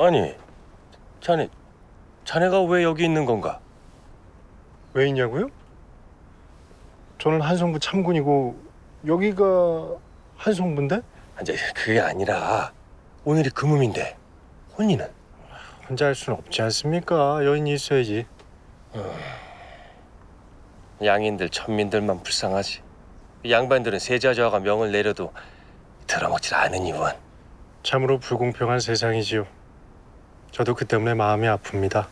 아니, 자네가 왜 여기 있는 건가? 왜 있냐고요? 저는 한성부 참군이고 여기가 한성부인데? 아니, 그게 아니라 오늘이 금음인데 혼인은? 혼자 할 수는 없지 않습니까? 여인이 있어야지. 양인들, 천민들만 불쌍하지. 양반들은 세자저하가 명을 내려도 들어먹질 않은 이유는 참으로 불공평한 세상이지요. 저도 그 때문에 마음이 아픕니다.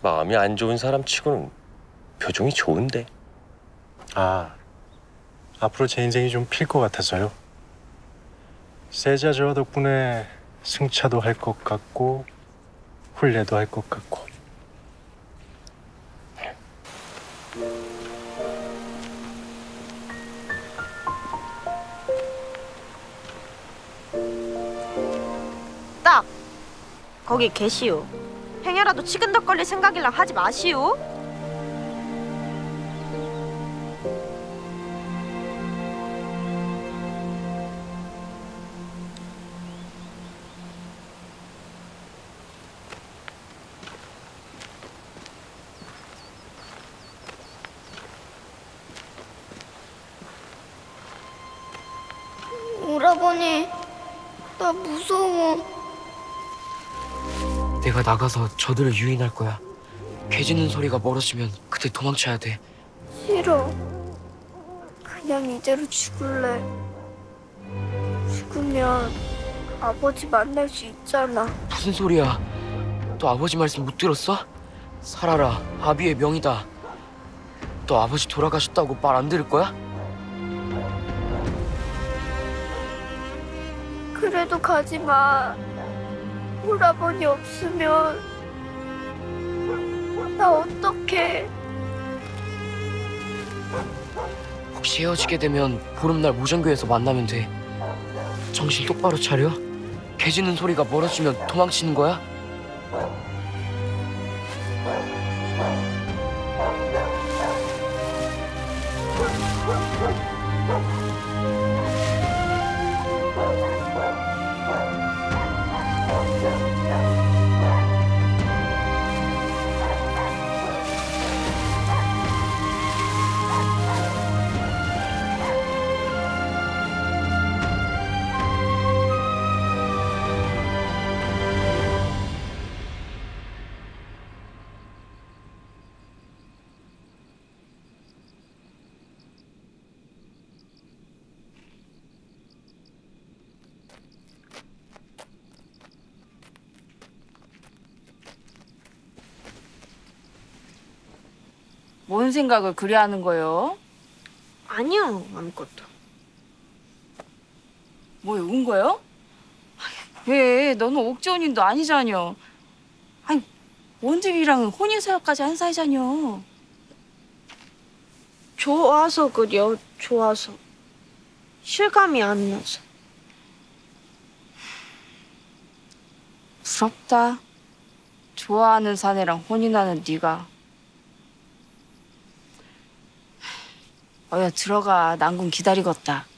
마음이 안 좋은 사람 치고는 표정이 좋은데. 아, 앞으로 제 인생이 좀 필 것 같아서요. 세자저하 덕분에 승차도 할 것 같고 혼례도 할 것 같고. 딱! 거기 계시오. 행여라도 치근덕거릴 생각이랑 하지 마시오. 오라버니, 나 무서워. 내가 나가서 저들을 유인할 거야. 괴 짖는 소리가 멀어지면 그때 도망쳐야 돼. 싫어. 그냥 이대로 죽을래. 죽으면 아버지 만날 수 있잖아. 무슨 소리야. 너 아버지 말씀 못 들었어? 살아라, 아비의 명이다. 너 아버지 돌아가셨다고 말 안 들을 거야? 그래도 가지 마. 오라버니 없으면 나 어떡해. 혹시 헤어지게 되면 보름날 모전교에서 만나면 돼. 정신 똑바로 차려. 괴 짖는 소리가 멀어지면 도망치는 거야. 뭔 생각을 그리 하는 거요? 아니요, 아무것도. 뭐요, 운 거요? 왜, 너는 옥전인도 아니잖여. 아니, 원집이랑은 혼인서약까지 한 사이잖여. 좋아서 그려, 좋아서. 실감이 안 나서. 부럽다. 좋아하는 사내랑 혼인하는 네가. 어여 들어가, 난군 기다리겄다.